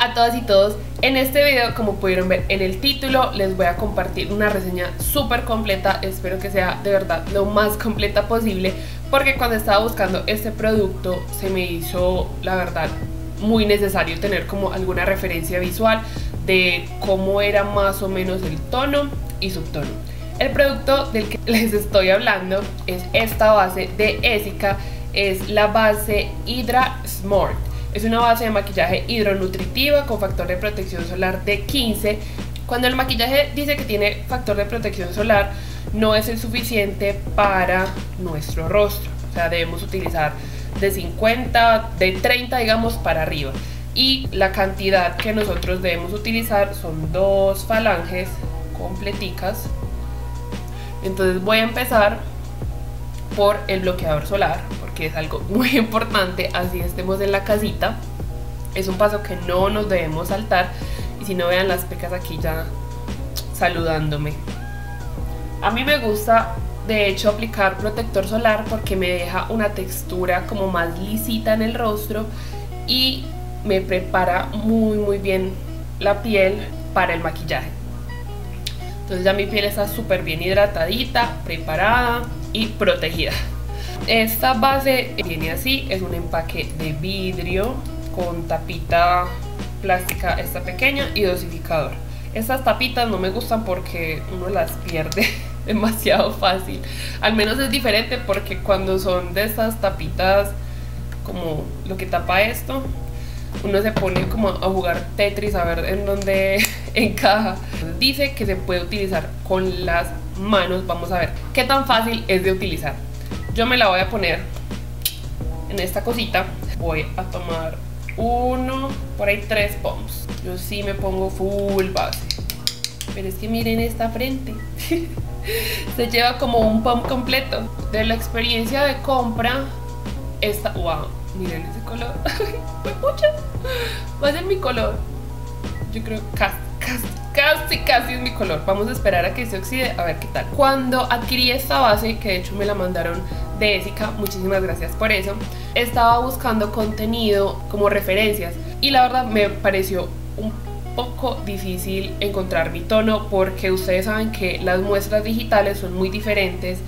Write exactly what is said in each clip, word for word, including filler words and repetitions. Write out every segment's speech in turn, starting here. a todas y todos. En este video, como pudieron ver en el título, les voy a compartir una reseña súper completa. Espero que sea de verdad lo más completa posible, porque cuando estaba buscando este producto se me hizo, la verdad, muy necesario tener como alguna referencia visual de cómo era más o menos el tono y subtono. El producto del que les estoy hablando es esta base de Esika, es la base Hydra Smart. Es una base de maquillaje hidronutritiva con factor de protección solar de quince. Cuando el maquillaje dice que tiene factor de protección solar, no es el suficiente para nuestro rostro. O sea, debemos utilizar de cincuenta, de treinta, digamos, para arriba. Y la cantidad que nosotros debemos utilizar son dos falanges completicas. Entonces voy a empezar por el bloqueador solar, porque es algo muy importante, así estemos en la casita. Es un paso que no nos debemos saltar, y si no, vean las pecas aquí ya saludándome. A mí me gusta, de hecho, aplicar protector solar porque me deja una textura como más lisita en el rostro y me prepara muy muy bien la piel para el maquillaje. Entonces ya mi piel está súper bien hidratadita, preparada y protegida. Esta base viene así, es un empaque de vidrio con tapita plástica esta pequeña y dosificador. Estas tapitas no me gustan porque uno las pierde demasiado fácil. Al menos es diferente, porque cuando son de estas tapitas como lo que tapa esto, uno se pone como a jugar Tetris a ver en dónde encaja. Dice que se puede utilizar con las manos. Vamos a ver qué tan fácil es de utilizar. Yo me la voy a poner en esta cosita. Voy a tomar uno, por ahí tres pumps. Yo sí me pongo full base, pero es que miren esta frente. Se lleva como un pump completo. De la experiencia de compra, esta, wow, miren ese color. Fue mucho. Va a ser mi color. Yo creo casi, casi, casi, casi es mi color. Vamos a esperar a que se oxide, a ver qué tal. Cuando adquirí esta base, que de hecho me la mandaron de Esika, muchísimas gracias por eso, estaba buscando contenido como referencias, y la verdad me pareció un poco difícil encontrar mi tono, porque ustedes saben que las muestras digitales son muy diferentes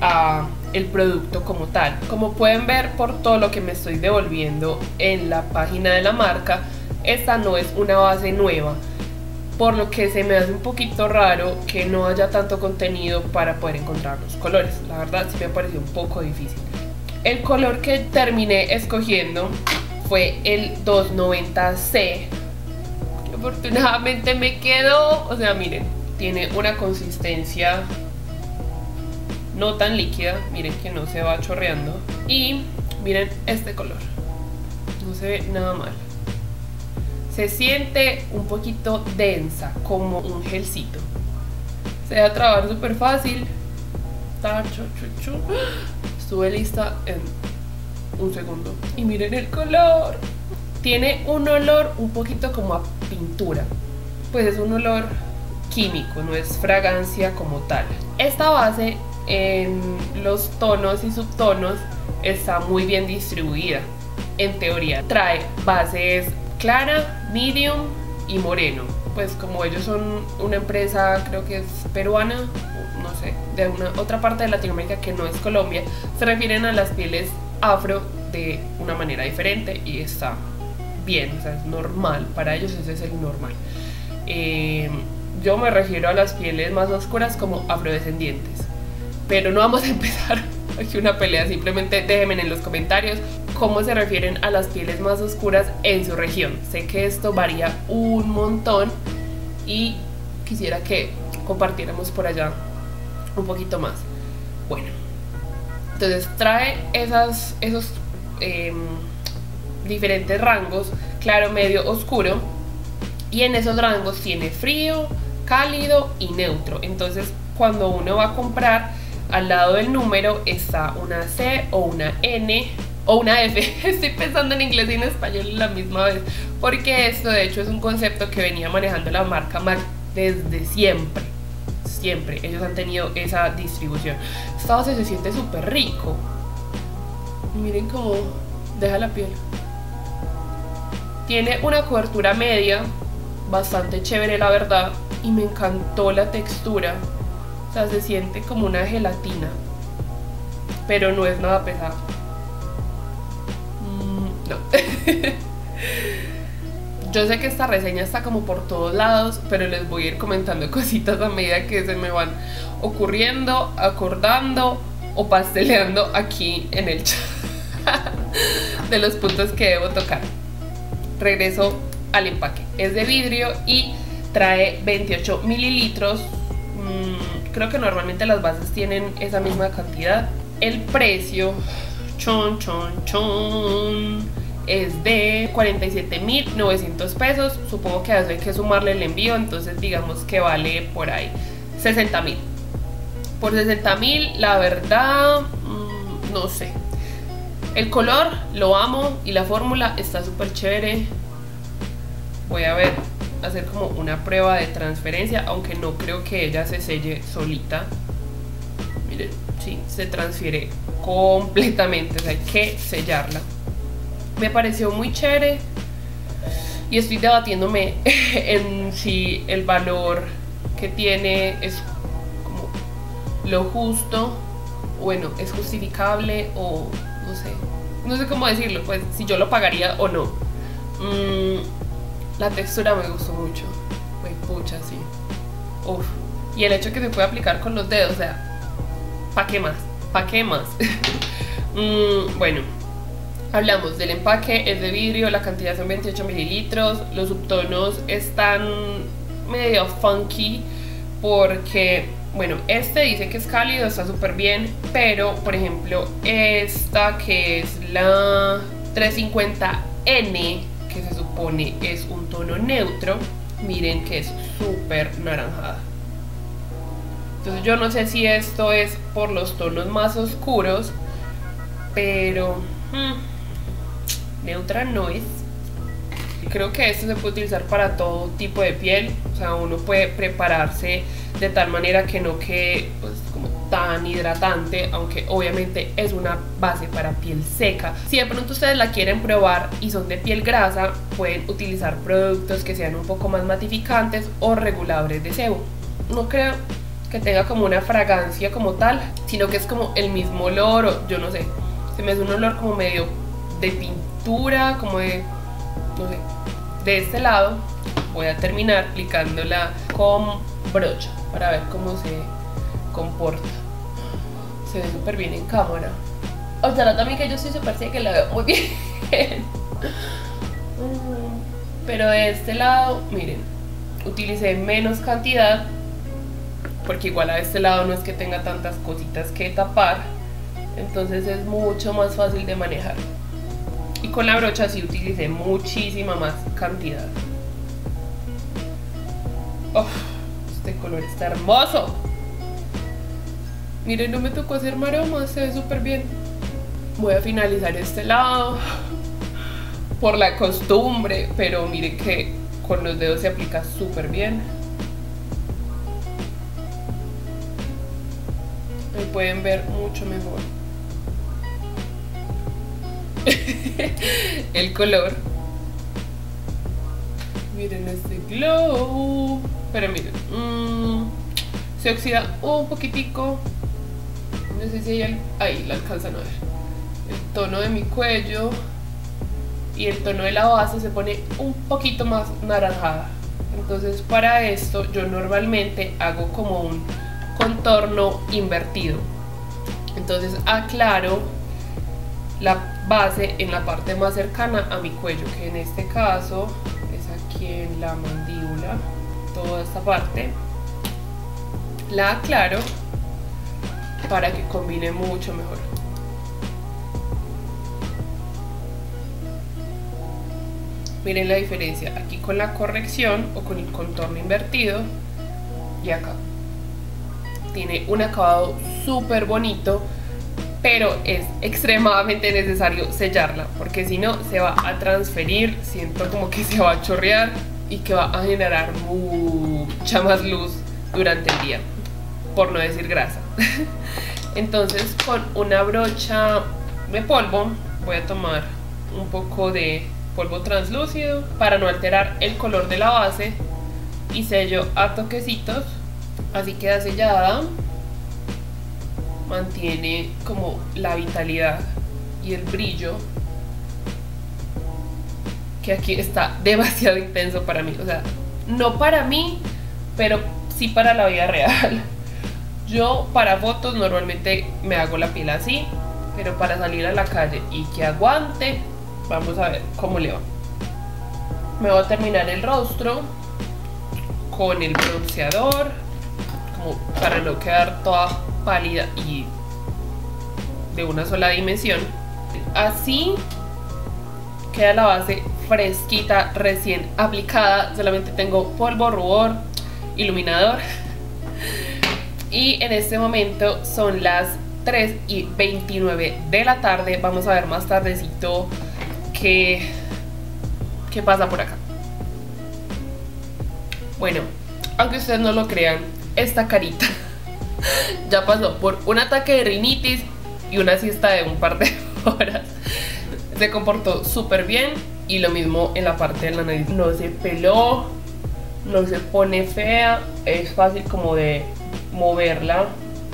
a el producto como tal. Como pueden ver por todo lo que me estoy devolviendo en la página de la marca, esta no es una base nueva, por lo que se me hace un poquito raro que no haya tanto contenido para poder encontrar los colores. La verdad sí me pareció un poco difícil. El color que terminé escogiendo fue el doscientos noventa C, que afortunadamente me quedó. O sea, miren, tiene una consistencia no tan líquida, miren que no se va chorreando, y miren este color, no se ve nada mal. Se siente un poquito densa, como un gelcito, se deja trabajar súper fácil. Estuve lista en un segundo, y miren el color. Tiene un olor un poquito como a pintura, pues es un olor químico, no es fragancia como tal. Esta base en los tonos y subtonos está muy bien distribuida. En teoría trae bases clara, medium y moreno. Pues como ellos son una empresa, creo que es peruana, no sé, de una otra parte de Latinoamérica que no es Colombia, se refieren a las pieles afro de una manera diferente, y está bien, o sea, es normal, para ellos ese es el normal. eh, yo me refiero a las pieles más oscuras como afrodescendientes. Pero no vamos a empezar aquí una pelea, simplemente déjenme en los comentarios cómo se refieren a las pieles más oscuras en su región. Sé que esto varía un montón y quisiera que compartiéramos por allá un poquito más. Bueno, entonces trae esas, esos eh, diferentes rangos, claro, medio, oscuro, y en esos rangos tiene frío, cálido y neutro. Entonces cuando uno va a comprar, al lado del número está una C o una N o una F. Estoy pensando en inglés y en español la misma vez, porque esto de hecho es un concepto que venía manejando la marca MAC desde siempre. Siempre ellos han tenido esa distribución. Esta base se siente súper rico. Miren cómo deja la piel. Tiene una cobertura media, bastante chévere la verdad, y me encantó la textura. O sea, se siente como una gelatina, pero no es nada pesado. Mm, no. Yo sé que esta reseña está como por todos lados, pero les voy a ir comentando cositas a medida que se me van ocurriendo, acordando o pasteleando aquí en el chat de los puntos que debo tocar. Regreso al empaque. Es de vidrio y trae veintiocho mililitros. Mm, creo que normalmente las bases tienen esa misma cantidad. El precio, chon, chon, chon, es de cuarenta y siete mil novecientos pesos. Supongo que a eso hay que sumarle el envío, entonces digamos que vale por ahí sesenta mil. Por sesenta mil, la verdad, mmm, no sé. El color lo amo y la fórmula está súper chévere. Voy a ver, hacer como una prueba de transferencia, aunque no creo que ella se selle solita. Miren, sí, se transfiere completamente, o sea, hay que sellarla. Me pareció muy chévere y estoy debatiéndome en si el valor que tiene es como lo justo, bueno, es justificable o no sé, no sé cómo decirlo, pues si yo lo pagaría o no. Mm, la textura me gustó mucho, fue pucha, sí. Uf. Y el hecho que se puede aplicar con los dedos, o sea, ¿pa' qué más? ¿Pa' qué más? mm, bueno. Hablamos del empaque, es de vidrio, la cantidad son veintiocho mililitros, los subtonos están medio funky porque, bueno, este dice que es cálido, está súper bien, pero por ejemplo esta que es la trescientos cincuenta N, que se supone es un tono neutro, miren que es súper naranjada. Entonces yo no sé si esto es por los tonos más oscuros, pero... Hmm, neutra no es. Creo que esto se puede utilizar para todo tipo de piel, o sea, uno puede prepararse de tal manera que no quede pues, como tan hidratante, aunque obviamente es una base para piel seca. Si de pronto ustedes la quieren probar y son de piel grasa, pueden utilizar productos que sean un poco más matificantes o reguladores de sebo. No creo que tenga como una fragancia como tal, sino que es como el mismo olor, o yo no sé, se me hace un olor como medio de pintura, como de, no sé, de este lado. Voy a terminar aplicándola con brocha para ver cómo se comporta. Se ve súper bien en cámara. O sea, también que yo estoy súper seca, que la veo muy bien. Pero de este lado, miren, utilicé menos cantidad porque igual a este lado no es que tenga tantas cositas que tapar, entonces es mucho más fácil de manejar. Y con la brocha sí utilicé muchísima más cantidad. Oh, este color está hermoso. Miren, no me tocó hacer maromas, se ve súper bien. Voy a finalizar este lado por la costumbre, pero miren que con los dedos se aplica súper bien. Me pueden ver mucho mejor el color. Miren este glow. Pero miren, mmm, se oxida un poquitico. No sé si hay el, ahí la alcanzan a ver. El tono de mi cuello y el tono de la base se pone un poquito más naranjada. Entonces para esto yo normalmente hago como un contorno invertido. Entonces aclaro la base en la parte más cercana a mi cuello, que en este caso es aquí en la mandíbula, toda esta parte la aclaro para que combine mucho mejor. Miren la diferencia aquí con la corrección o con el contorno invertido y acá. Tiene un acabado súper bonito, pero es extremadamente necesario sellarla porque si no se va a transferir, siento como que se va a chorrear y que va a generar mucha más luz durante el día, por no decir grasa. Entonces con una brocha de polvo voy a tomar un poco de polvo translúcido para no alterar el color de la base y sello a toquecitos. Así queda sellada, mantiene como la vitalidad y el brillo, que aquí está demasiado intenso para mí, o sea, no para mí, pero sí para la vida real. Yo para fotos normalmente me hago la piel así, pero para salir a la calle y que aguante, vamos a ver cómo le va. Me voy a terminar el rostro con el bronceador, como para no quedar toda pálida y de una sola dimensión. Así queda la base fresquita, recién aplicada. Solamente tengo polvo, rubor, iluminador. Y en este momento son las tres y veintinueve de la tarde. Vamos a ver más tardecito qué, qué pasa por acá. Bueno, aunque ustedes no lo crean, esta carita ya pasó por un ataque de rinitis y una siesta de un par de horas. Se comportó súper bien, y lo mismo en la parte de la nariz. No se peló, no se pone fea, es fácil como de moverla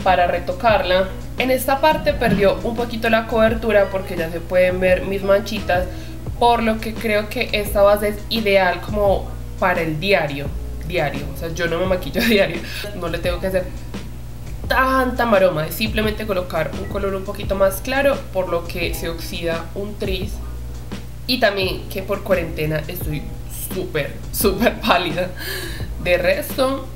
para retocarla. En esta parte perdió un poquito la cobertura porque ya se pueden ver mis manchitas, por lo que creo que esta base es ideal como para el diario, diario, o sea, yo no me maquillo diario, no le tengo que hacer tanta maroma, es simplemente colocar un color un poquito más claro, por lo que se oxida un tris, y también que por cuarentena estoy súper, súper pálida. De resto,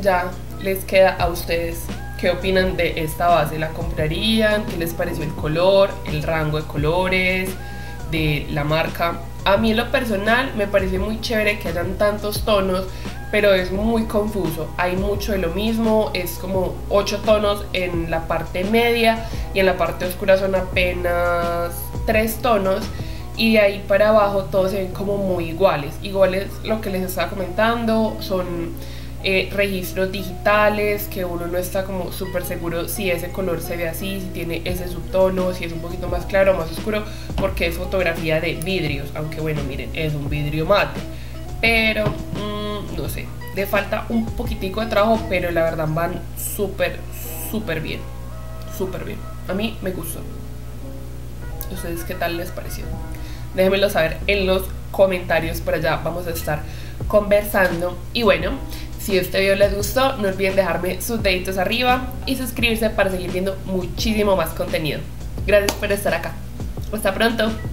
ya les queda a ustedes qué opinan de esta base, la comprarían, qué les pareció el color, el rango de colores, de la marca. A mí en lo personal me parece muy chévere que hayan tantos tonos, pero es muy confuso, hay mucho de lo mismo, es como ocho tonos en la parte media y en la parte oscura son apenas tres tonos, y de ahí para abajo todos se ven como muy iguales. Iguales lo que les estaba comentando, son eh, registros digitales que uno no está como súper seguro si ese color se ve así, si tiene ese subtono, si es un poquito más claro o más oscuro, porque es fotografía de vidrios, aunque bueno, miren, es un vidrio mate, pero mmm, no sé, le falta un poquitico de trabajo, pero la verdad van súper, súper bien, súper bien. A mí me gustó. ¿Ustedes qué tal les pareció? Déjenmelo saber en los comentarios, por allá vamos a estar conversando. Y bueno, si este video les gustó, no olviden dejarme sus deditos arriba y suscribirse para seguir viendo muchísimo más contenido. Gracias por estar acá. Hasta pronto.